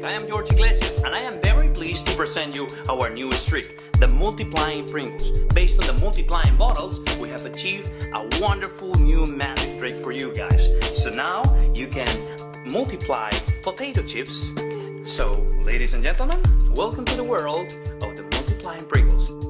Magic. I am George Iglesias and I am very pleased to present you our newest trick, the multiplying Pringles. Based on the multiplying bottles, we have achieved a wonderful new magic trick for you guys. So now you can multiply potato chips. So ladies and gentlemen, welcome to the world of the multiplying Pringles.